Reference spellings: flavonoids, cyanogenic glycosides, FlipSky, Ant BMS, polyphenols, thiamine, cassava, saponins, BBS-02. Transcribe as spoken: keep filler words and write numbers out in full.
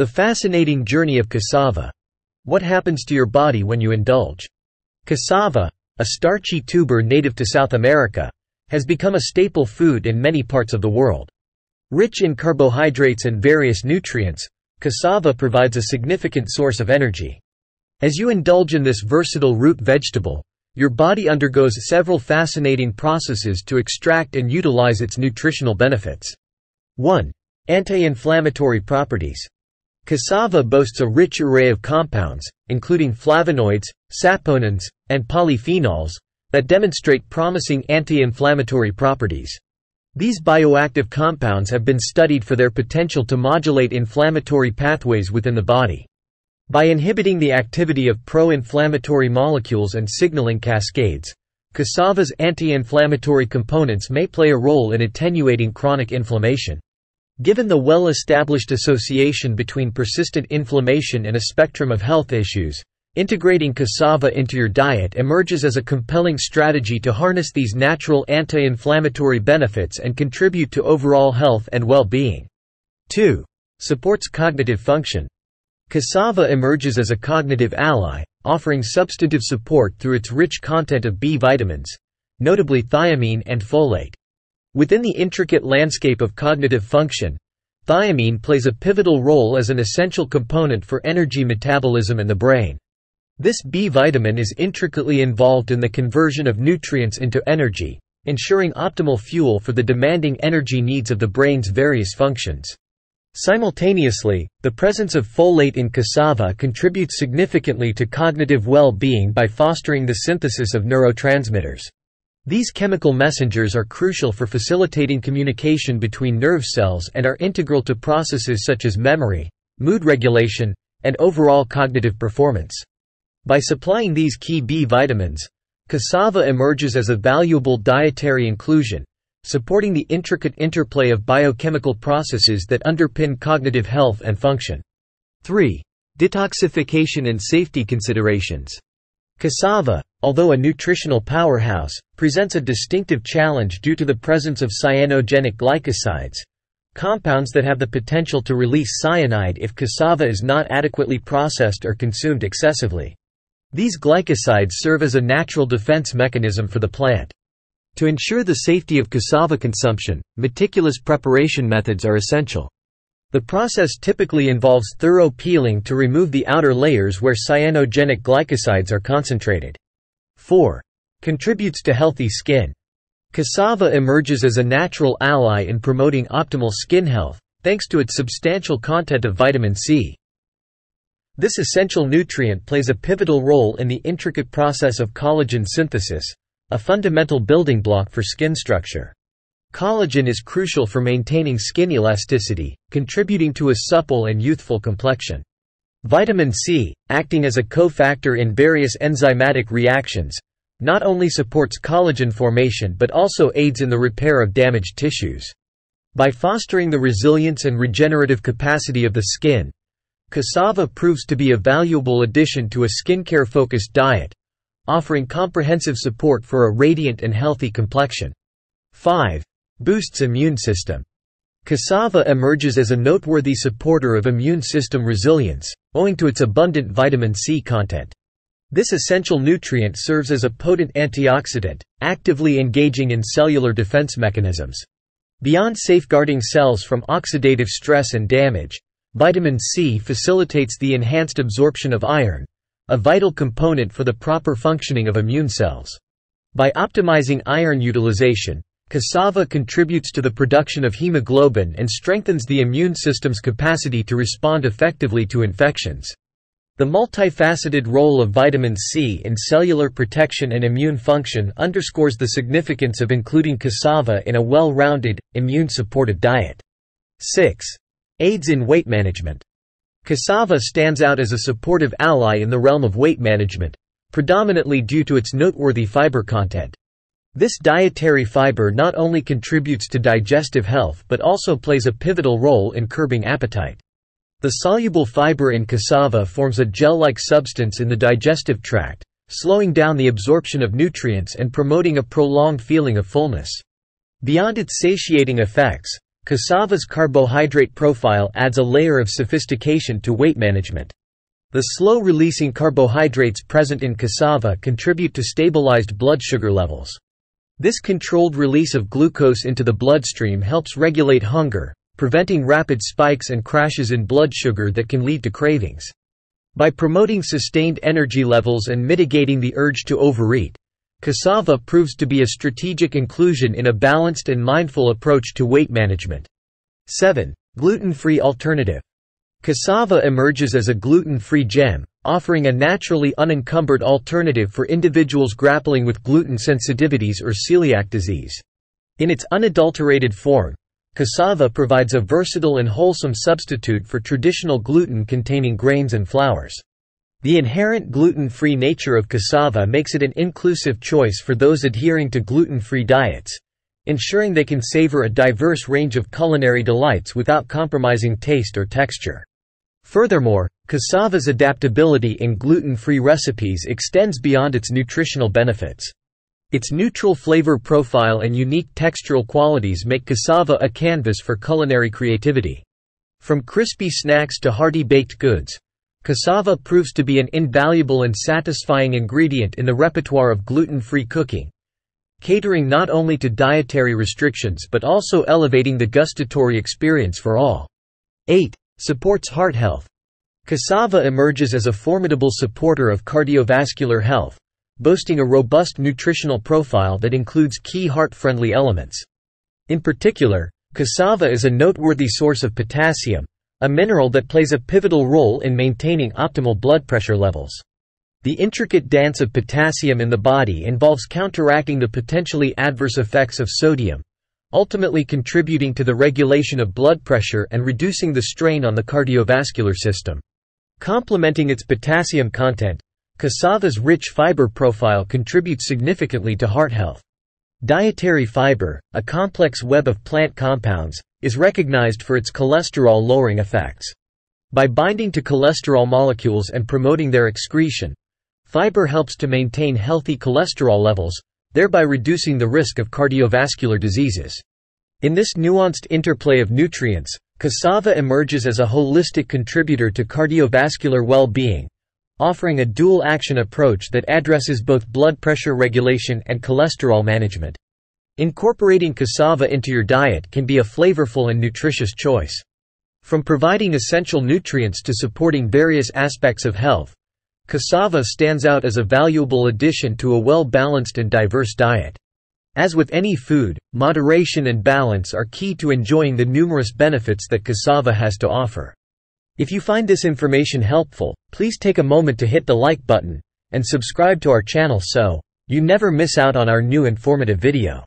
The fascinating journey of cassava. What happens to your body when you indulge? Cassava, a starchy tuber native to South America, has become a staple food in many parts of the world. Rich in carbohydrates and various nutrients, cassava provides a significant source of energy. As you indulge in this versatile root vegetable, your body undergoes several fascinating processes to extract and utilize its nutritional benefits. one. Anti-inflammatory properties. Cassava boasts a rich array of compounds, including flavonoids, saponins, and polyphenols, that demonstrate promising anti-inflammatory properties. These bioactive compounds have been studied for their potential to modulate inflammatory pathways within the body. By inhibiting the activity of pro-inflammatory molecules and signaling cascades, cassava's anti-inflammatory components may play a role in attenuating chronic inflammation. Given the well-established association between persistent inflammation and a spectrum of health issues, integrating cassava into your diet emerges as a compelling strategy to harness these natural anti-inflammatory benefits and contribute to overall health and well-being. two. Supports cognitive function. Cassava emerges as a cognitive ally, offering substantive support through its rich content of B vitamins, notably thiamine and folate. Within the intricate landscape of cognitive function, thiamine plays a pivotal role as an essential component for energy metabolism in the brain. This B vitamin is intricately involved in the conversion of nutrients into energy, ensuring optimal fuel for the demanding energy needs of the brain's various functions. Simultaneously, the presence of folate in cassava contributes significantly to cognitive well-being by fostering the synthesis of neurotransmitters. These chemical messengers are crucial for facilitating communication between nerve cells and are integral to processes such as memory, mood regulation, and overall cognitive performance. By supplying these key B vitamins, cassava emerges as a valuable dietary inclusion, supporting the intricate interplay of biochemical processes that underpin cognitive health and function. three. Detoxification and safety considerations. Cassava, although a nutritional powerhouse, presents a distinctive challenge due to the presence of cyanogenic glycosides, compounds that have the potential to release cyanide if cassava is not adequately processed or consumed excessively. These glycosides serve as a natural defense mechanism for the plant. To ensure the safety of cassava consumption, meticulous preparation methods are essential. The process typically involves thorough peeling to remove the outer layers where cyanogenic glycosides are concentrated. four. Contributes to healthy skin. Cassava emerges as a natural ally in promoting optimal skin health, thanks to its substantial content of vitamin C. This essential nutrient plays a pivotal role in the intricate process of collagen synthesis, a fundamental building block for skin structure. Collagen is crucial for maintaining skin elasticity, contributing to a supple and youthful complexion. Vitamin C, acting as a cofactor in various enzymatic reactions, not only supports collagen formation but also aids in the repair of damaged tissues. By fostering the resilience and regenerative capacity of the skin, cassava proves to be a valuable addition to a skincare-focused diet, offering comprehensive support for a radiant and healthy complexion. five. Boosts immune system. Cassava emerges as a noteworthy supporter of immune system resilience, owing to its abundant vitamin C content. This essential nutrient serves as a potent antioxidant, actively engaging in cellular defense mechanisms. Beyond safeguarding cells from oxidative stress and damage, vitamin C facilitates the enhanced absorption of iron, a vital component for the proper functioning of immune cells. By optimizing iron utilization, cassava contributes to the production of hemoglobin and strengthens the immune system's capacity to respond effectively to infections. The multifaceted role of vitamin C in cellular protection and immune function underscores the significance of including cassava in a well-rounded, immune-supported diet. six. Aids in weight management. Cassava stands out as a supportive ally in the realm of weight management, predominantly due to its noteworthy fiber content. This dietary fiber not only contributes to digestive health but also plays a pivotal role in curbing appetite. The soluble fiber in cassava forms a gel-like substance in the digestive tract, slowing down the absorption of nutrients and promoting a prolonged feeling of fullness. Beyond its satiating effects, Cassava's carbohydrate profile adds a layer of sophistication to weight management. The slow-releasing carbohydrates present in cassava contribute to stabilized blood sugar levels. This controlled release of glucose into the bloodstream helps regulate hunger, preventing rapid spikes and crashes in blood sugar that can lead to cravings. By promoting sustained energy levels and mitigating the urge to overeat, cassava proves to be a strategic inclusion in a balanced and mindful approach to weight management. seven. Gluten-free alternative. Cassava emerges as a gluten-free gem, offering a naturally unencumbered alternative for individuals grappling with gluten sensitivities or celiac disease. In its unadulterated form, cassava provides a versatile and wholesome substitute for traditional gluten-containing grains and flours. The inherent gluten-free nature of cassava makes it an inclusive choice for those adhering to gluten-free diets, ensuring they can savor a diverse range of culinary delights without compromising taste or texture. Furthermore, cassava's adaptability in gluten-free recipes extends beyond its nutritional benefits. Its neutral flavor profile and unique textural qualities make cassava a canvas for culinary creativity. From crispy snacks to hearty baked goods, cassava proves to be an invaluable and satisfying ingredient in the repertoire of gluten-free cooking, catering not only to dietary restrictions but also elevating the gustatory experience for all. eight. Supports heart health. Cassava emerges as a formidable supporter of cardiovascular health, boasting a robust nutritional profile that includes key heart-friendly elements. In particular, cassava is a noteworthy source of potassium, a mineral that plays a pivotal role in maintaining optimal blood pressure levels. The intricate dance of potassium in the body involves counteracting the potentially adverse effects of sodium, ultimately contributing to the regulation of blood pressure and reducing the strain on the cardiovascular system. Complementing its potassium content, cassava's rich fiber profile contributes significantly to heart health. Dietary fiber, a complex web of plant compounds, is recognized for its cholesterol-lowering effects. By binding to cholesterol molecules and promoting their excretion, fiber helps to maintain healthy cholesterol levels, thereby reducing the risk of cardiovascular diseases. In this nuanced interplay of nutrients, cassava emerges as a holistic contributor to cardiovascular well-being, offering a dual-action approach that addresses both blood pressure regulation and cholesterol management. Incorporating cassava into your diet can be a flavorful and nutritious choice. From providing essential nutrients to supporting various aspects of health, cassava stands out as a valuable addition to a well-balanced and diverse diet. As with any food, moderation and balance are key to enjoying the numerous benefits that cassava has to offer. If you find this information helpful, please take a moment to hit the like button and subscribe to our channel so you never miss out on our new informative video.